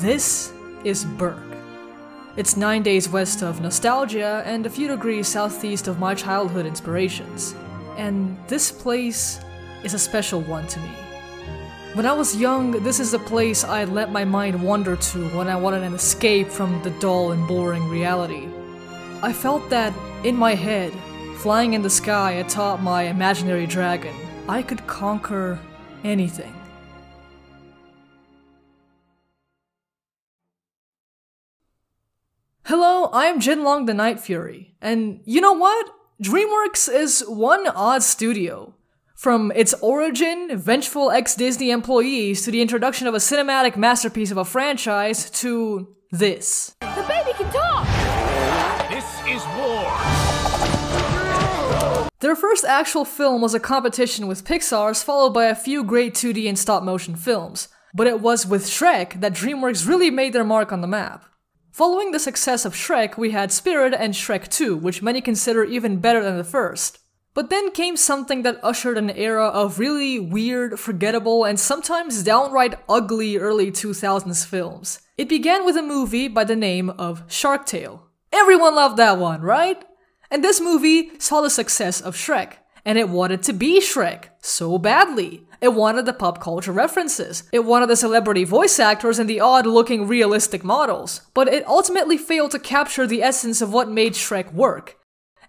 This is Berk. It's 9 days west of nostalgia and a few degrees southeast of my childhood inspirations. And this place is a special one to me. When I was young, this is the place I let my mind wander to when I wanted an escape from the dull and boring reality. I felt that, in my head, flying in the sky atop my imaginary dragon, I could conquer anything. Hello, I'm Jinlong the Night Fury, and you know what? DreamWorks is one odd studio. From its origin, vengeful ex-Disney employees, to the introduction of a cinematic masterpiece of a franchise, to this. The baby can talk! This is war! Their first actual film was a competition with Pixar's, followed by a few great 2D and stop-motion films. But it was with Shrek that DreamWorks really made their mark on the map. Following the success of Shrek, we had Spirit and Shrek 2, which many consider even better than the first. But then came something that ushered an era of really weird, forgettable, and sometimes downright ugly early 2000s films. It began with a movie by the name of Shark Tale. Everyone loved that one, right? And this movie saw the success of Shrek, and it wanted to be Shrek so badly. It wanted the pop culture references, it wanted the celebrity voice actors and the odd-looking realistic models, but it ultimately failed to capture the essence of what made Shrek work.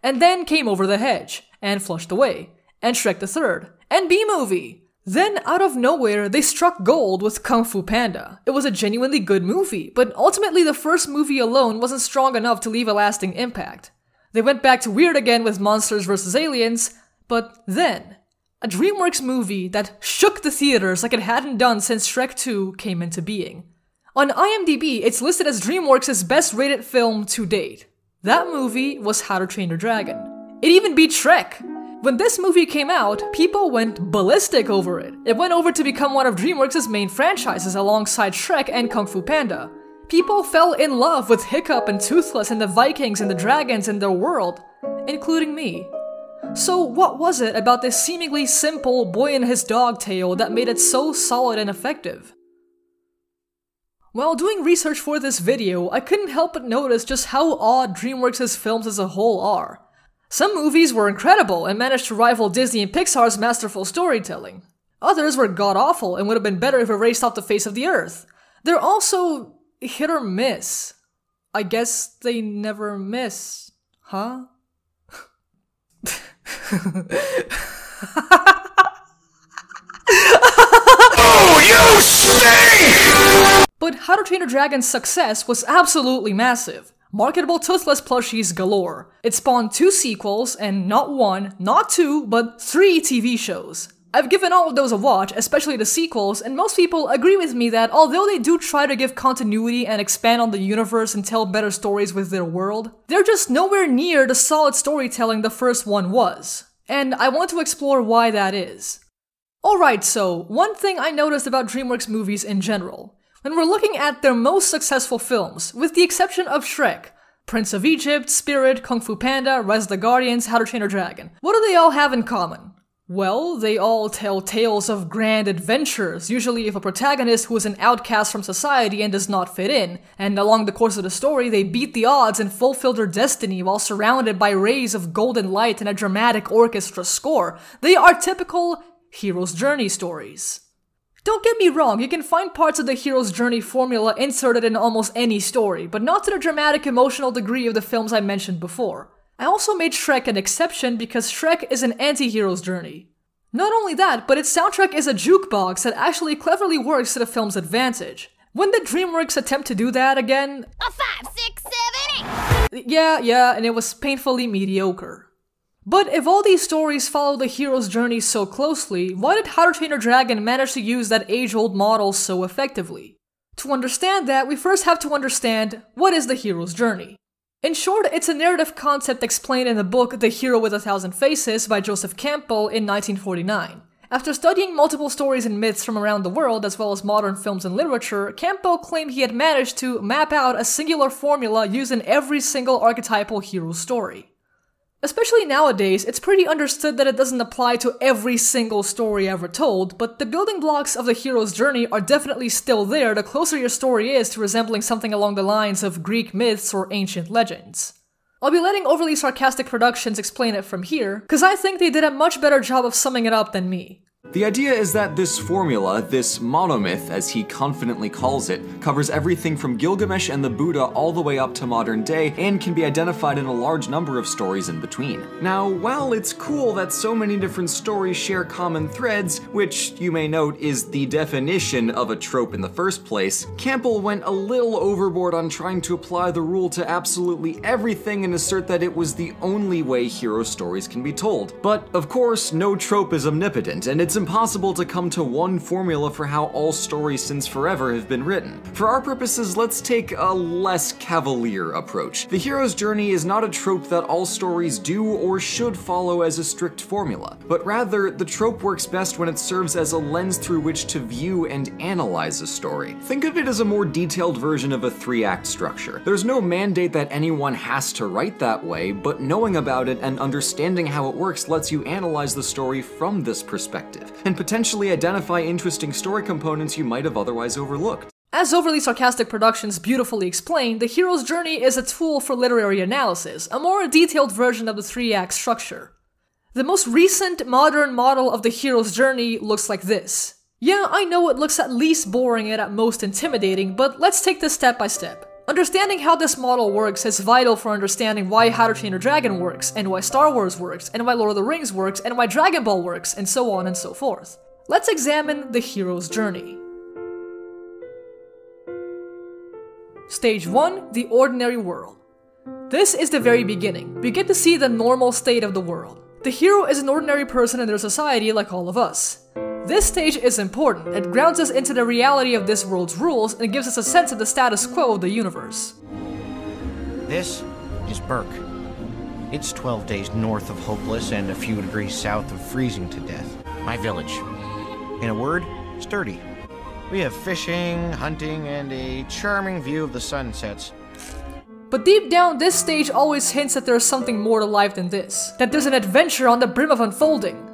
And then came Over the Hedge, and Flushed Away, and Shrek the Third, and B-Movie! Then, out of nowhere, they struck gold with Kung Fu Panda. It was a genuinely good movie, but ultimately the first movie alone wasn't strong enough to leave a lasting impact. They went back to weird again with Monsters vs. Aliens, but then, a DreamWorks movie that shook the theaters like it hadn't done since Shrek 2 came into being. On IMDb, it's listed as DreamWorks' best-rated film to date. That movie was How to Train Your Dragon. It even beat Shrek! When this movie came out, people went ballistic over it. It went over to become one of DreamWorks' main franchises alongside Shrek and Kung Fu Panda. People fell in love with Hiccup and Toothless and the Vikings and the dragons and their world, including me. So what was it about this seemingly simple boy and his dog tale that made it so solid and effective? While doing research for this video, I couldn't help but notice just how odd DreamWorks' films as a whole are. Some movies were incredible and managed to rival Disney and Pixar's masterful storytelling. Others were god-awful and would have been better if erased off the face of the earth. They're also hit or miss. I guess they never miss, huh? Oh, you stink! But How to Train Your Dragon's success was absolutely massive. Marketable Toothless plushies galore. It spawned 2 sequels and not 1, not 2, but 3 TV shows. I've given all of those a watch, especially the sequels, and most people agree with me that although they do try to give continuity and expand on the universe and tell better stories with their world, they're just nowhere near the solid storytelling the first one was. And I want to explore why that is. Alright, so, one thing I noticed about DreamWorks movies in general. When we're looking at their most successful films, with the exception of Shrek, Prince of Egypt, Spirit, Kung Fu Panda, Rise of the Guardians, How to Train Your Dragon, what do they all have in common? Well, they all tell tales of grand adventures, usually of a protagonist who is an outcast from society and does not fit in, and along the course of the story, they beat the odds and fulfill their destiny while surrounded by rays of golden light and a dramatic orchestra score. They are typical hero's journey stories. Don't get me wrong, you can find parts of the hero's journey formula inserted in almost any story, but not to the dramatic emotional degree of the films I mentioned before. I also made Shrek an exception because Shrek is an anti-hero's journey. Not only that, but its soundtrack is a jukebox that actually cleverly works to the film's advantage. When did DreamWorks attempt to do that again? A 5, 6, 7, 8! Yeah, and it was painfully mediocre. But if all these stories follow the hero's journey so closely, why did How to Train Your Dragon manage to use that age-old model so effectively? To understand that, we first have to understand what is the hero's journey. In short, it's a narrative concept explained in the book The Hero with a Thousand Faces by Joseph Campbell in 1949. After studying multiple stories and myths from around the world, as well as modern films and literature, Campbell claimed he had managed to map out a singular formula used in every single archetypal hero story. Especially nowadays, it's pretty understood that it doesn't apply to every single story ever told, but the building blocks of the hero's journey are definitely still there the closer your story is to resembling something along the lines of Greek myths or ancient legends. I'll be letting Overly Sarcastic Productions explain it from here, because I think they did a much better job of summing it up than me. The idea is that this formula, this monomyth as he confidently calls it, covers everything from Gilgamesh and the Buddha all the way up to modern day, and can be identified in a large number of stories in between. Now, while it's cool that so many different stories share common threads, which you may note is the definition of a trope in the first place, Campbell went a little overboard on trying to apply the rule to absolutely everything and assert that it was the only way hero stories can be told. But, of course, no trope is omnipotent, and it's impossible to come to one formula for how all stories since forever have been written. For our purposes, let's take a less cavalier approach. The hero's journey is not a trope that all stories do or should follow as a strict formula, but rather, the trope works best when it serves as a lens through which to view and analyze a story. Think of it as a more detailed version of a three-act structure. There's no mandate that anyone has to write that way, but knowing about it and understanding how it works lets you analyze the story from this perspective, and potentially identify interesting story components you might have otherwise overlooked. As Overly Sarcastic Productions beautifully explained, the hero's journey is a tool for literary analysis, a more detailed version of the three-act structure. The most recent modern model of the hero's journey looks like this. Yeah, I know it looks at least boring and at most intimidating, but let's take this step by step. Understanding how this model works is vital for understanding why How to Train Your Dragon works, and why Star Wars works, and why Lord of the Rings works, and why Dragon Ball works, and so on and so forth. Let's examine the hero's journey. Stage 1, the ordinary world. This is the very beginning. We get to see the normal state of the world. The hero is an ordinary person in their society like all of us. This stage is important. It grounds us into the reality of this world's rules and gives us a sense of the status quo of the universe. This is Berk. It's 12 days north of hopeless and a few degrees south of freezing to death. My village. In a word, sturdy. We have fishing, hunting, and a charming view of the sunsets. But deep down, this stage always hints that there's something more to life than this. That there's an adventure on the brim of unfolding.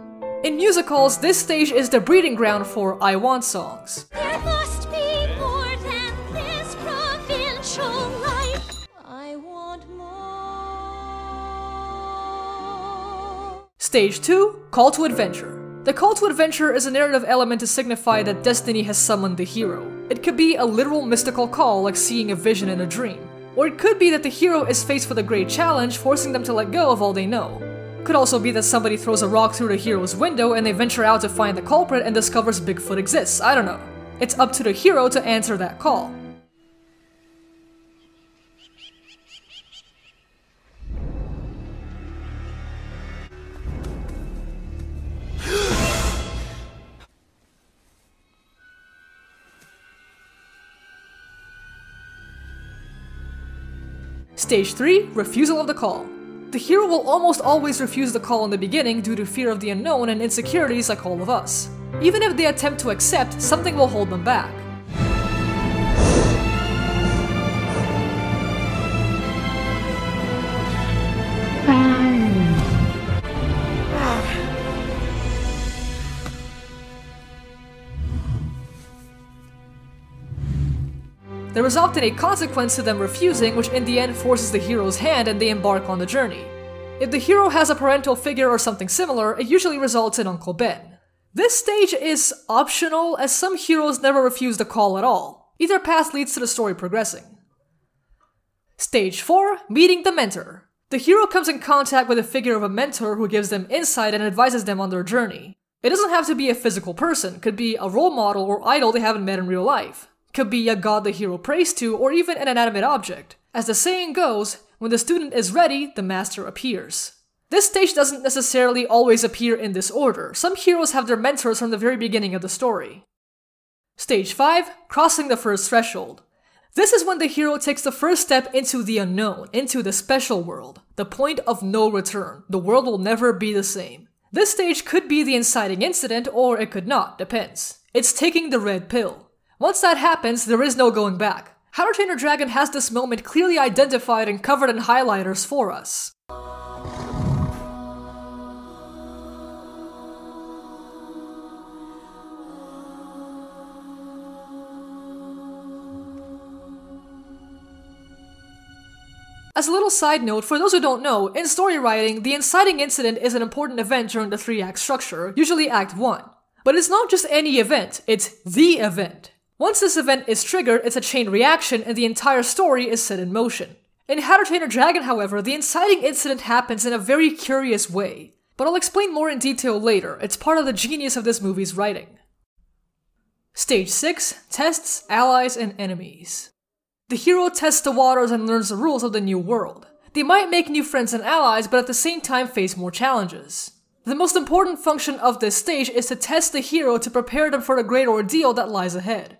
In musicals, this stage is the breeding ground for I Want songs. There must be more than this provincial life. I want more. Stage 2, Call to Adventure. The call to adventure is a narrative element to signify that destiny has summoned the hero. It could be a literal mystical call, like seeing a vision in a dream. Or it could be that the hero is faced with a great challenge, forcing them to let go of all they know. Could also be that somebody throws a rock through the hero's window and they venture out to find the culprit and discovers Bigfoot exists, I don't know. It's up to the hero to answer that call. Stage 3, refusal of the call. The hero will almost always refuse the call in the beginning due to fear of the unknown and insecurities like all of us. Even if they attempt to accept, something will hold them back. There is often a consequence to them refusing, which in the end forces the hero's hand and they embark on the journey. If the hero has a parental figure or something similar, it usually results in Uncle Ben. This stage is optional, as some heroes never refuse the call at all. Either path leads to the story progressing. Stage 4, meeting the mentor. The hero comes in contact with a figure of a mentor who gives them insight and advises them on their journey. It doesn't have to be a physical person, could be a role model or idol they haven't met in real life. Could be a god the hero prays to, or even an inanimate object. As the saying goes, when the student is ready, the master appears. This stage doesn't necessarily always appear in this order. Some heroes have their mentors from the very beginning of the story. Stage 5, crossing the first threshold. This is when the hero takes the first step into the unknown, into the special world, the point of no return. The world will never be the same. This stage could be the inciting incident, or it could not, depends. It's taking the red pill. Once that happens, there is no going back. How to Train Your Dragon has this moment clearly identified and covered in highlighters for us. As a little side note, for those who don't know, in story writing, the inciting incident is an important event during the three-act structure, usually Act 1. But it's not just any event, it's the event. Once this event is triggered, it's a chain reaction and the entire story is set in motion. In How to Train Your Dragon, however, the inciting incident happens in a very curious way. But I'll explain more in detail later, it's part of the genius of this movie's writing. Stage 6. Tests, Allies, and Enemies. The hero tests the waters and learns the rules of the new world. They might make new friends and allies, but at the same time face more challenges. The most important function of this stage is to test the hero to prepare them for the great ordeal that lies ahead.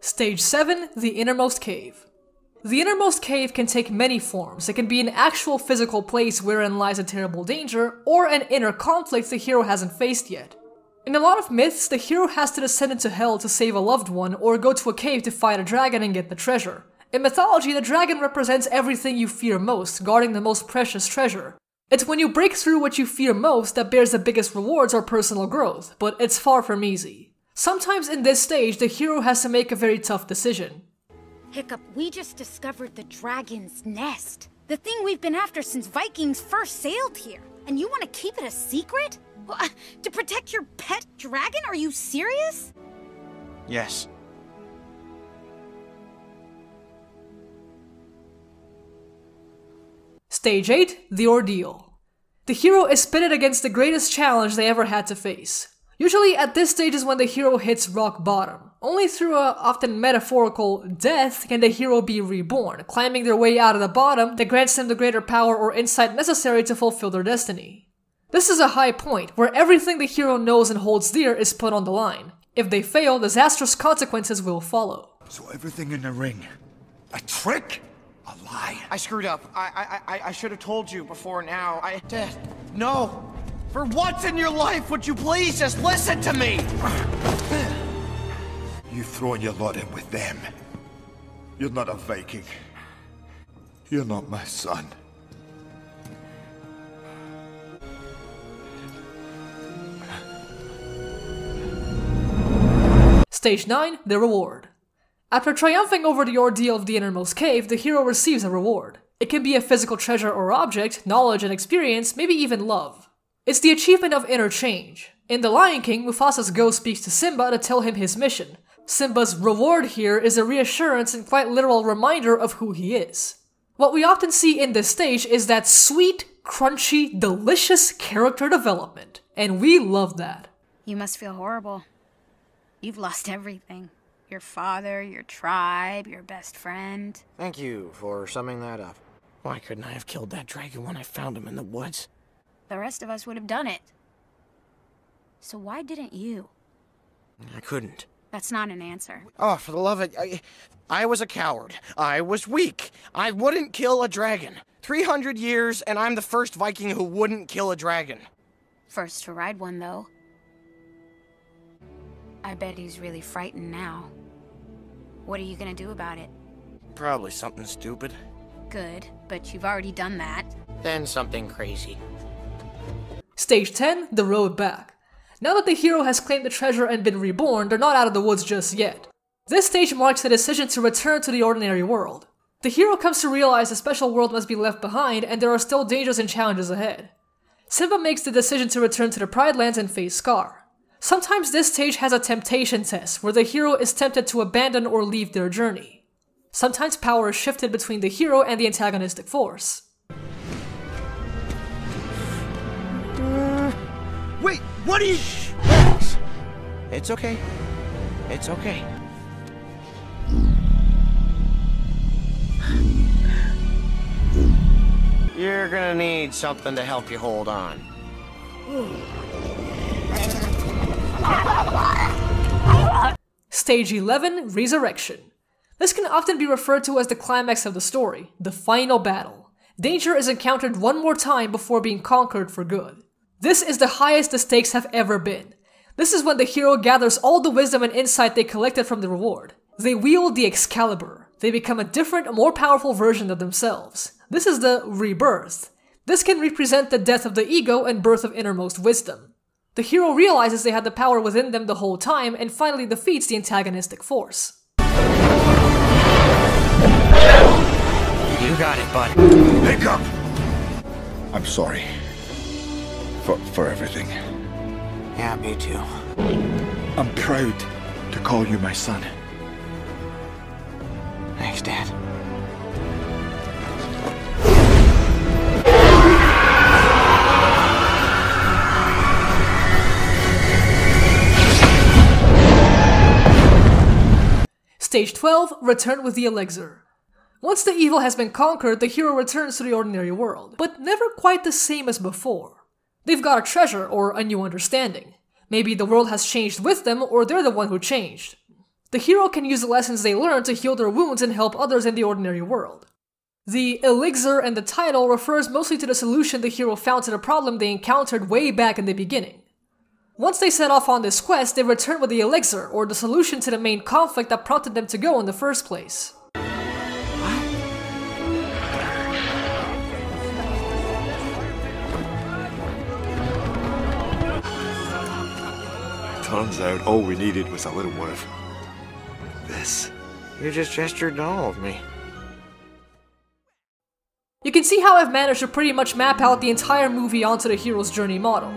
Stage 7. The Innermost Cave. The innermost cave can take many forms. It can be an actual physical place wherein lies a terrible danger, or an inner conflict the hero hasn't faced yet. In a lot of myths, the hero has to descend into hell to save a loved one, or go to a cave to fight a dragon and get the treasure. In mythology, the dragon represents everything you fear most, guarding the most precious treasure. It's when you break through what you fear most that bears the biggest rewards or personal growth, but it's far from easy. Sometimes in this stage, the hero has to make a very tough decision. Hiccup, we just discovered the dragon's nest. The thing we've been after since Vikings first sailed here. And you want to keep it a secret? Well, to protect your pet dragon? Are you serious? Yes. Stage 8. The Ordeal. The hero is pitted against the greatest challenge they ever had to face. Usually at this stage is when the hero hits rock bottom. Only through a often metaphorical death can the hero be reborn, climbing their way out of the bottom that grants them the greater power or insight necessary to fulfill their destiny. This is a high point, where everything the hero knows and holds dear is put on the line. If they fail, disastrous consequences will follow. So everything in the ring, a trick? A lie? I screwed up. I should have told you before now. No! For once in your life, would you please just listen to me? You've thrown your lot in with them. You're not a Viking. You're not my son. Stage 9. The Reward. After triumphing over the ordeal of the innermost cave, the hero receives a reward. It can be a physical treasure or object, knowledge and experience, maybe even love. It's the achievement of inner change. In The Lion King, Mufasa's ghost speaks to Simba to tell him his mission. Simba's reward here is a reassurance and quite literal reminder of who he is. What we often see in this stage is that sweet, crunchy, delicious character development. And we love that. You must feel horrible. You've lost everything. Your father, your tribe, your best friend. Thank you for summing that up. Why couldn't I have killed that dragon when I found him in the woods? The rest of us would have done it. So why didn't you? I couldn't. That's not an answer. Oh, for the love of... I was a coward. I was weak. I wouldn't kill a dragon. 300 years, and I'm the first Viking who wouldn't kill a dragon. First to ride one, though. I bet he's really frightened now. What are you gonna do about it? Probably something stupid. Good, but you've already done that. Then something crazy. Stage 10. The Road Back. Now that the hero has claimed the treasure and been reborn, they're not out of the woods just yet. This stage marks the decision to return to the ordinary world. The hero comes to realize the special world must be left behind and there are still dangers and challenges ahead. Simba makes the decision to return to the Pride Lands and face Scar. Sometimes this stage has a temptation test, where the hero is tempted to abandon or leave their journey. Sometimes power is shifted between the hero and the antagonistic force. Wait, what are you? It's okay. It's okay. You're gonna need something to help you hold on. Stage 11, Resurrection. This can often be referred to as the climax of the story, the final battle. Danger is encountered one more time before being conquered for good. This is the highest the stakes have ever been. This is when the hero gathers all the wisdom and insight they collected from the reward. They wield the Excalibur. They become a different, more powerful version of themselves. This is the rebirth. This can represent the death of the ego and birth of innermost wisdom. The hero realizes they had the power within them the whole time and finally defeats the antagonistic force. You got it, buddy. Hiccup! I'm sorry. For everything. Yeah, me too. I'm proud to call you my son. Thanks, Dad. Stage 12, Return with the Elixir. Once the evil has been conquered, the hero returns to the ordinary world, but never quite the same as before. They've got a treasure or a new understanding. Maybe the world has changed with them, or they're the one who changed. The hero can use the lessons they learned to heal their wounds and help others in the ordinary world. The elixir and the title refers mostly to the solution the hero found to the problem they encountered way back in the beginning. Once they set off on this quest, they return with the elixir, or the solution to the main conflict that prompted them to go in the first place. What? Turns out all we needed was a little one of this. You just gestured all of me. You can see how I've managed to pretty much map out the entire movie onto the hero's journey model.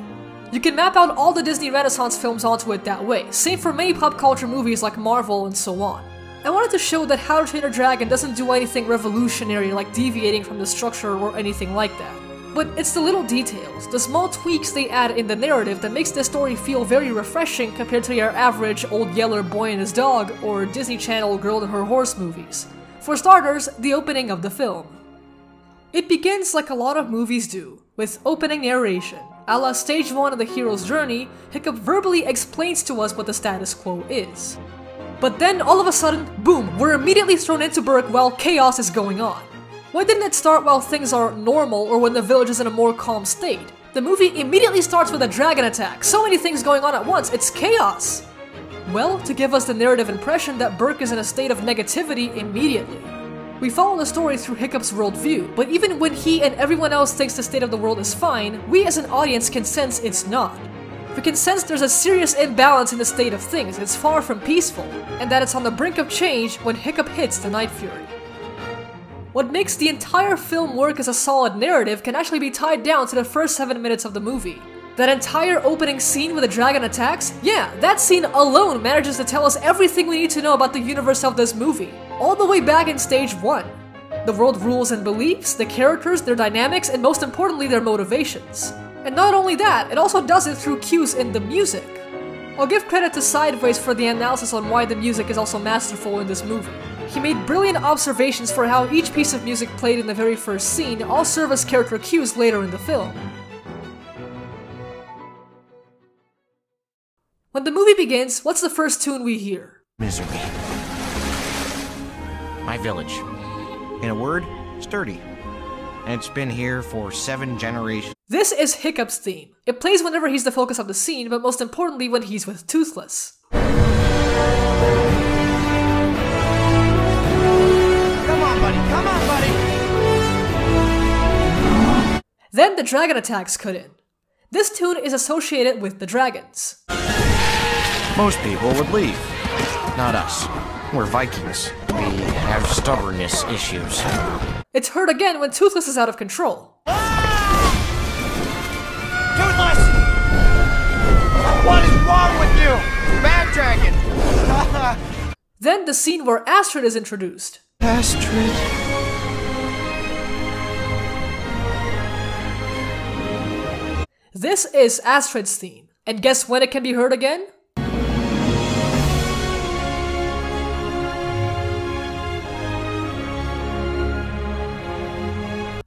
You can map out all the Disney Renaissance films onto it that way, same for many pop culture movies like Marvel and so on. I wanted to show that How to Train Your Dragon doesn't do anything revolutionary like deviating from the structure or anything like that. But it's the little details, the small tweaks they add in the narrative that makes this story feel very refreshing compared to your average Old Yeller boy and his dog or Disney Channel girl and her horse movies. For starters, the opening of the film. It begins like a lot of movies do, with opening narration. A la stage 1 of the hero's journey, Hiccup verbally explains to us what the status quo is. But then all of a sudden, boom, we're immediately thrown into Berk while chaos is going on. Why didn't it start while things are normal or when the village is in a more calm state? The movie immediately starts with a dragon attack, so many things going on at once, it's chaos! Well, to give us the narrative impression that Berk is in a state of negativity immediately. We follow the story through Hiccup's worldview, but even when he and everyone else thinks the state of the world is fine, we as an audience can sense it's not. We can sense there's a serious imbalance in the state of things, it's far from peaceful, and that it's on the brink of change when Hiccup hits the Night Fury. What makes the entire film work as a solid narrative can actually be tied down to the first 7 minutes of the movie. That entire opening scene where the dragon attacks? Yeah, that scene alone manages to tell us everything we need to know about the universe of this movie, all the way back in stage 1. The world rules and beliefs, the characters, their dynamics, and most importantly their motivations. And not only that, it also does it through cues in the music. I'll give credit to Sideways for the analysis on why the music is also masterful in this movie. He made brilliant observations for how each piece of music played in the very first scene all serve as character cues later in the film. When the movie begins, what's the first tune we hear? Misery. My village. In a word, sturdy. And it's been here for 7 generations. This is Hiccup's theme. It plays whenever he's the focus of the scene, but most importantly when he's with Toothless. Come on, buddy, come on, buddy! Then the dragon attacks cut in. This tune is associated with the dragons. Most people would leave. Not us. We're Vikings. We have stubbornness issues. It's heard again when Toothless is out of control. Ah! Toothless! What is wrong with you? Bad dragon! Then the scene where Astrid is introduced. Astrid. This is Astrid's theme. And guess when it can be heard again?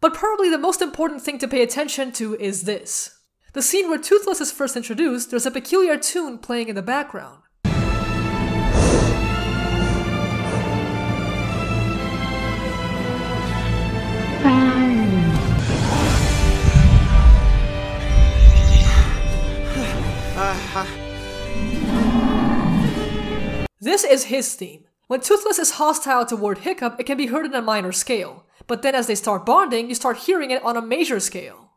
But probably the most important thing to pay attention to is this. The scene where Toothless is first introduced, there's a peculiar tune playing in the background. is his theme. When Toothless is hostile toward Hiccup, it can be heard on a minor scale, but then as they start bonding, you start hearing it on a major scale.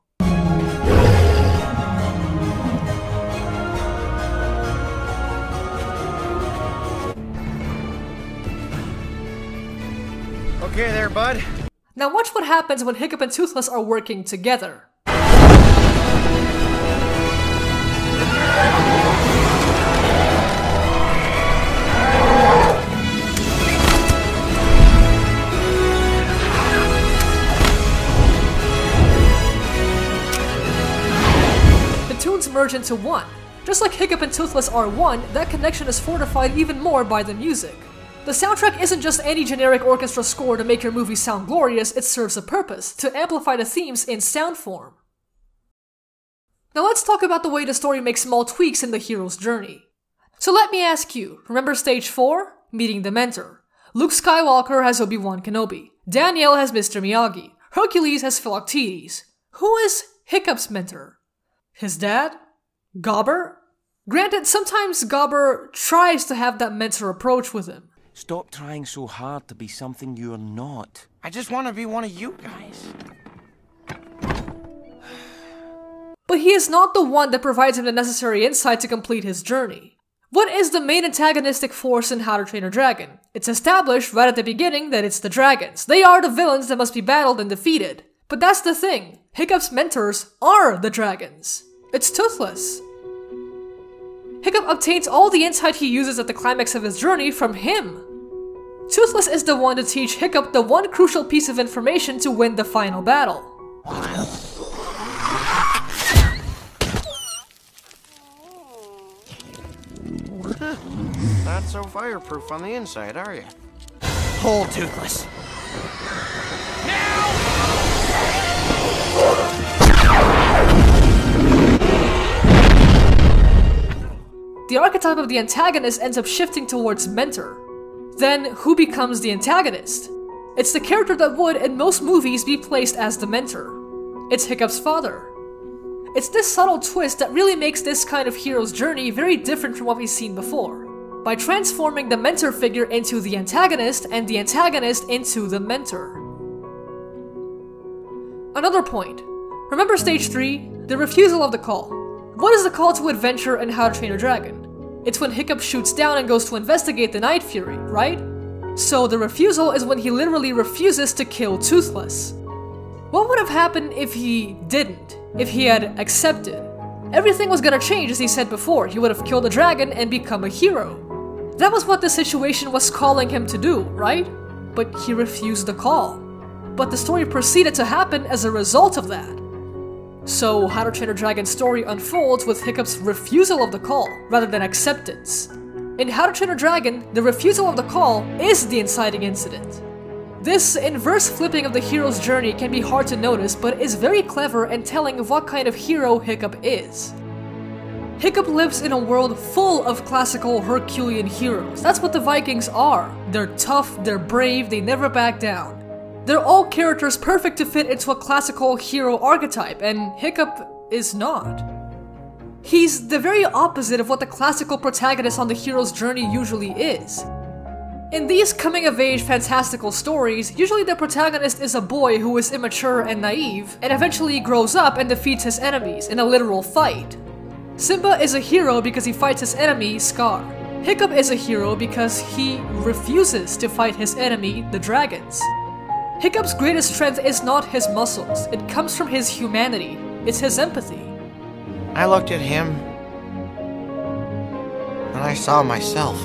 Okay there, bud. Now watch what happens when Hiccup and Toothless are working together. The tunes merge into one. Just like Hiccup and Toothless are one, that connection is fortified even more by the music. The soundtrack isn't just any generic orchestra score to make your movie sound glorious, it serves a purpose, to amplify the themes in sound form. Now let's talk about the way the story makes small tweaks in the hero's journey. So let me ask you, remember stage 4? Meeting the mentor. Luke Skywalker has Obi-Wan Kenobi. Daniel has Mr. Miyagi. Hercules has Philoctetes. Who is Hiccup's mentor? His dad? Gobber? Granted, sometimes Gobber tries to have that mentor approach with him. Stop trying so hard to be something you're not. I just want to be one of you guys. But he is not the one that provides him the necessary insight to complete his journey. What is the main antagonistic force in How to Train Your Dragon? It's established right at the beginning that it's the dragons. They are the villains that must be battled and defeated. But that's the thing. Hiccup's mentors are the dragons. It's Toothless. Hiccup obtains all the insight he uses at the climax of his journey from him. Toothless is the one to teach Hiccup the one crucial piece of information to win the final battle. Not so fireproof on the inside, are you? Hold, Toothless. The archetype of the antagonist ends up shifting towards mentor. Then, who becomes the antagonist? It's the character that would, in most movies, be placed as the mentor. It's Hiccup's father. It's this subtle twist that really makes this kind of hero's journey very different from what we've seen before, by transforming the mentor figure into the antagonist, and the antagonist into the mentor. Another point. Remember stage 3? The refusal of the call. What is the call to adventure in How to Train Your Dragon? It's when Hiccup shoots down and goes to investigate the Night Fury, right? So the refusal is when he literally refuses to kill Toothless. What would have happened if he didn't? If he had accepted? Everything was gonna change as he said before, he would have killed the dragon and become a hero. That was what the situation was calling him to do, right? But he refused the call. But the story proceeded to happen as a result of that. So, How to Train Your Dragon's story unfolds with Hiccup's refusal of the call, rather than acceptance. In How to Train Your Dragon, the refusal of the call is the inciting incident. This inverse flipping of the hero's journey can be hard to notice, but is very clever in telling what kind of hero Hiccup is. Hiccup lives in a world full of classical Herculean heroes. That's what the Vikings are. They're tough, they're brave, they never back down. They're all characters perfect to fit into a classical hero archetype, and Hiccup is not. He's the very opposite of what the classical protagonist on the hero's journey usually is. In these coming-of-age fantastical stories, usually the protagonist is a boy who is immature and naive, and eventually grows up and defeats his enemies in a literal fight. Simba is a hero because he fights his enemy, Scar. Hiccup is a hero because he refuses to fight his enemy, the dragons. Hiccup's greatest strength is not his muscles, it comes from his humanity, it's his empathy. I looked at him, and I saw myself.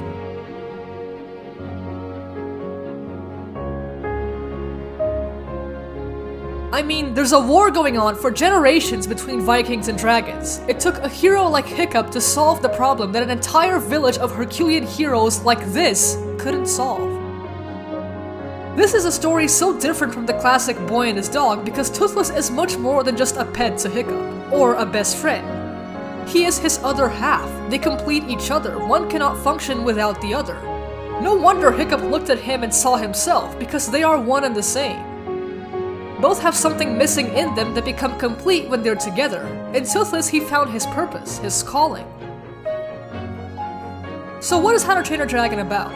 I mean, there's a war going on for generations between Vikings and dragons. It took a hero like Hiccup to solve the problem that an entire village of Herculean heroes like this couldn't solve. This is a story so different from the classic boy and his dog because Toothless is much more than just a pet to Hiccup, or a best friend. He is his other half, they complete each other, one cannot function without the other. No wonder Hiccup looked at him and saw himself, because they are one and the same. Both have something missing in them that become complete when they're together. In Toothless he found his purpose, his calling. So what is How to Train Your Dragon about?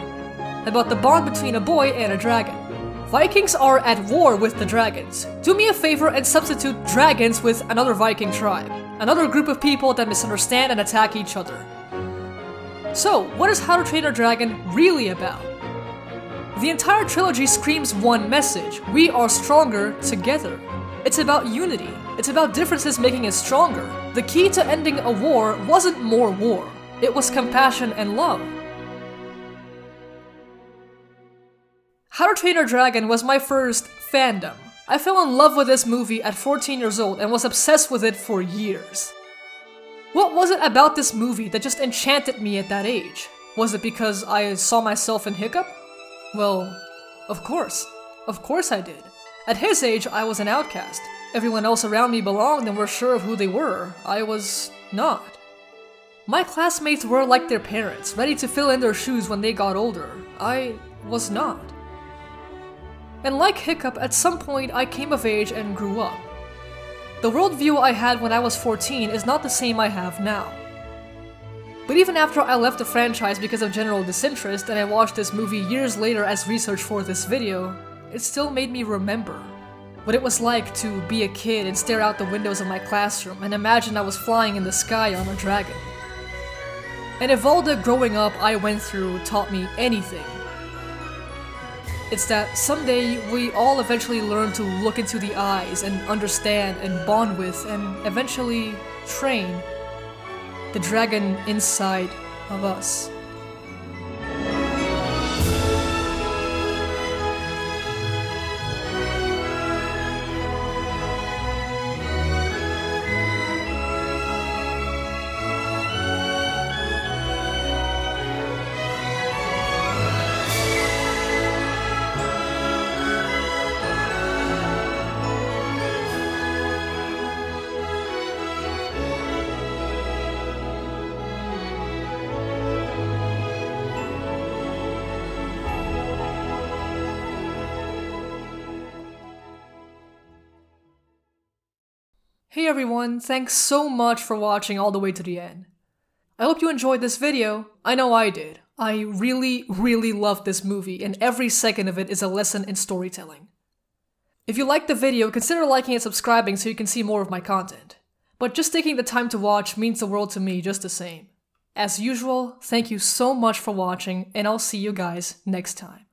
about the bond between a boy and a dragon. Vikings are at war with the dragons. Do me a favor and substitute dragons with another Viking tribe. Another group of people that misunderstand and attack each other. So, what is How to Train Your Dragon really about? The entire trilogy screams one message: we are stronger together. It's about unity. It's about differences making us stronger. The key to ending a war wasn't more war. It was compassion and love. How to Train Your Dragon was my first fandom. I fell in love with this movie at 14 years old and was obsessed with it for years. What was it about this movie that just enchanted me at that age? Was it because I saw myself in Hiccup? Well, of course. Of course I did. At his age, I was an outcast. Everyone else around me belonged and were sure of who they were. I was not. My classmates were like their parents, ready to fill in their shoes when they got older. I was not. And like Hiccup, at some point I came of age and grew up. The worldview I had when I was 14 is not the same I have now. But even after I left the franchise because of general disinterest and I watched this movie years later as research for this video, it still made me remember what it was like to be a kid and stare out the windows of my classroom and imagine I was flying in the sky on a dragon. And if all the growing up I went through taught me anything, it's that someday we all eventually learn to look into the eyes and understand and bond with and eventually train the dragon inside of us. Hey everyone, thanks so much for watching all the way to the end. I hope you enjoyed this video. I know I did. I really loved this movie and every second of it is a lesson in storytelling. If you liked the video, consider liking and subscribing so you can see more of my content. But just taking the time to watch means the world to me just the same. As usual, thank you so much for watching and I'll see you guys next time.